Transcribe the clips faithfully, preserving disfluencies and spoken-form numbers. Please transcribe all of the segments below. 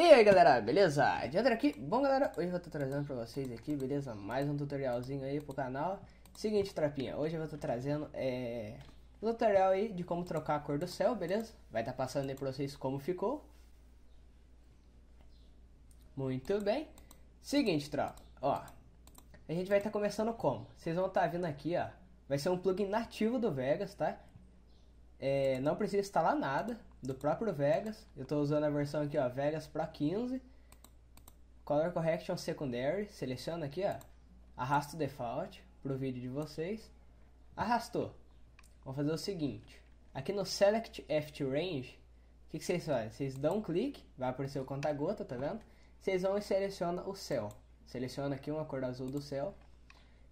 E aí galera, beleza? Diandra aqui. Bom galera, hoje eu tô trazendo pra vocês aqui, beleza? Mais um tutorialzinho aí pro canal. Seguinte, trapinha, hoje eu tô trazendo é... um tutorial aí de como trocar a cor do céu, beleza? Vai estar tá passando aí pra vocês como ficou. Muito bem. Seguinte, tropa, ó, a gente vai estar tá começando como? Vocês vão estar tá vindo aqui, ó, vai ser um plugin nativo do Vegas, tá? É, não precisa instalar nada do próprio Vegas. Eu estou usando a versão aqui, ó, Vegas Pro quinze, Color Correction Secondary. Seleciona aqui, ó, arrasta o default para o vídeo de vocês. Arrastou. Vamos fazer o seguinte. Aqui no Select After Range, o que, que vocês fazem? Vocês dão um clique, vai aparecer o conta-gota, tá vendo? Vocês vão e seleciona o céu. Seleciona aqui uma cor azul do céu.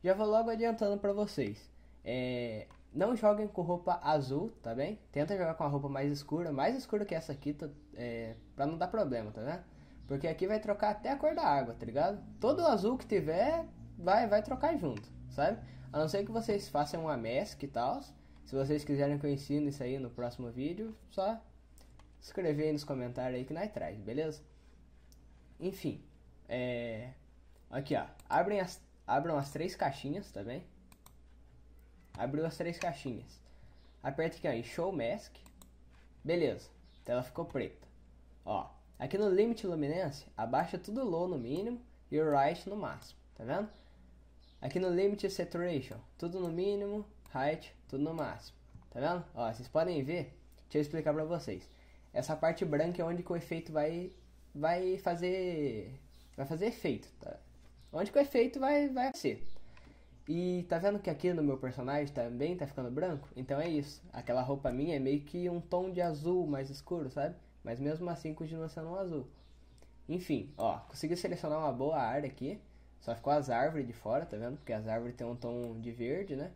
Já vou logo adiantando para vocês. É... Não joguem com roupa azul, tá bem? Tenta jogar com a roupa mais escura, mais escura que essa aqui, tá, é, pra não dar problema, tá vendo? Porque aqui vai trocar até a cor da água, tá ligado? Todo azul que tiver, vai, vai trocar junto, sabe? A não ser que vocês façam uma mask e tal. Se vocês quiserem que eu ensine isso aí no próximo vídeo, só escrever aí nos comentários aí que nós traz, beleza? Enfim, é... Aqui, ó, abrem as, abram as três caixinhas, tá bem? Abriu as três caixinhas. Aperta aqui, ó, em Show Mask. Beleza. A tela ficou preta. Ó, aqui no limit luminance, abaixa tudo low no mínimo e o right no máximo, tá vendo? Aqui no limit saturation, tudo no mínimo, height tudo no máximo, tá vendo? Ó, vocês podem ver, deixa eu explicar pra vocês. Essa parte branca é onde que o efeito vai vai fazer vai fazer efeito, tá? Onde que o efeito vai vai ser. E tá vendo que aqui no meu personagem também tá ficando branco? Então é isso. Aquela roupa minha é meio que um tom de azul mais escuro, sabe? Mas mesmo assim continua sendo um azul. Enfim, ó, consegui selecionar uma boa área aqui. Só ficou as árvores de fora, tá vendo? Porque as árvores tem um tom de verde, né?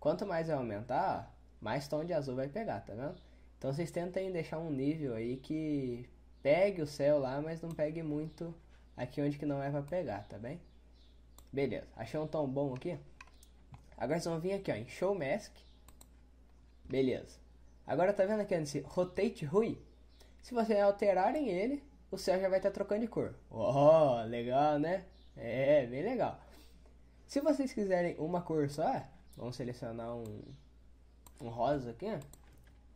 Quanto mais eu aumentar, ó, mais tom de azul vai pegar, tá vendo? Então vocês tentem deixar um nível aí que pegue o céu lá, mas não pegue muito aqui onde que não é pra pegar, tá bem? Beleza, achei um tom bom aqui. Agora vocês vão vir aqui, ó, em Show Mask. Beleza. Agora tá vendo aqui nesse Rotate Hue? Se vocês alterarem ele, o céu já vai estar tá trocando de cor. Oh, legal, né? É, bem legal. Se vocês quiserem uma cor só, vamos selecionar um, um rosa aqui, ó.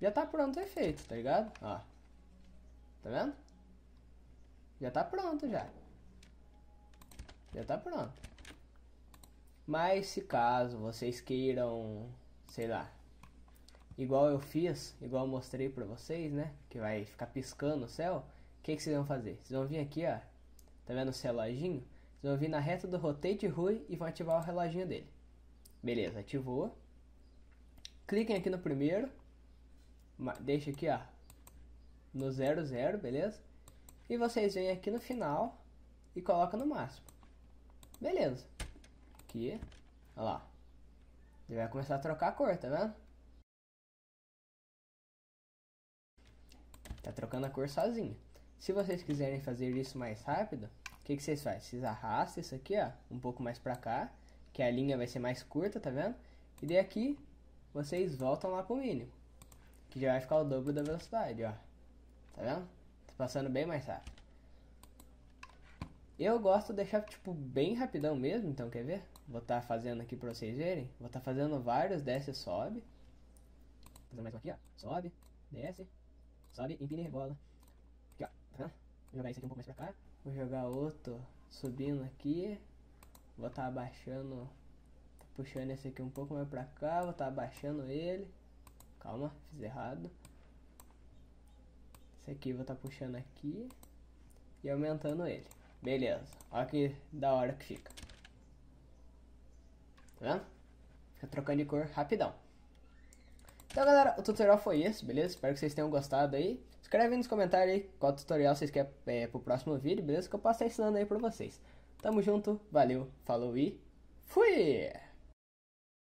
Já tá pronto o efeito, tá ligado? Ó. Tá vendo? Já tá pronto, já. Já tá pronto. Mas se caso vocês queiram, sei lá, igual eu fiz, igual eu mostrei pra vocês, né? Que vai ficar piscando o céu. O que, que vocês vão fazer? Vocês vão vir aqui, ó, tá vendo o reloginho? Vocês vão vir na reta do Rotate Hue e vão ativar o reloginho dele. Beleza, ativou. Cliquem aqui no primeiro. Deixa aqui, ó, no zero zero, beleza? E vocês vêm aqui no final e colocam no máximo. Beleza. Aqui, olha lá. Ele vai começar a trocar a cor, tá vendo? Tá trocando a cor sozinho. Se vocês quiserem fazer isso mais rápido, o que, que vocês fazem? Vocês arrastam isso aqui, ó, um pouco mais pra cá, que a linha vai ser mais curta, tá vendo? E daí aqui, vocês voltam lá pro mínimo, que já vai ficar o dobro da velocidade, ó. Tá vendo? Tá passando bem mais rápido. Eu gosto de deixar, tipo, bem rapidão mesmo, então quer ver? Vou estar tá fazendo aqui pra vocês verem. Vou estar tá fazendo vários, desce e sobe. Fazendo mais um aqui, ó. Sobe, desce, sobe, empina e rebola. Aqui, ó. Tá. Vou jogar isso aqui um pouco mais pra cá. Vou jogar outro subindo aqui. Vou estar tá abaixando, puxando esse aqui um pouco mais pra cá. Vou estar tá abaixando ele. Calma, fiz errado. Esse aqui vou estar tá puxando aqui e aumentando ele. Beleza, olha que da hora que fica. Tá vendo? Fica trocando de cor rapidão. Então galera, o tutorial foi esse, beleza? Espero que vocês tenham gostado aí. Escreve aí nos comentários aí qual tutorial vocês querem é, pro próximo vídeo, beleza? Que eu posso estar ensinando aí pra vocês. Tamo junto, valeu, falou e fui!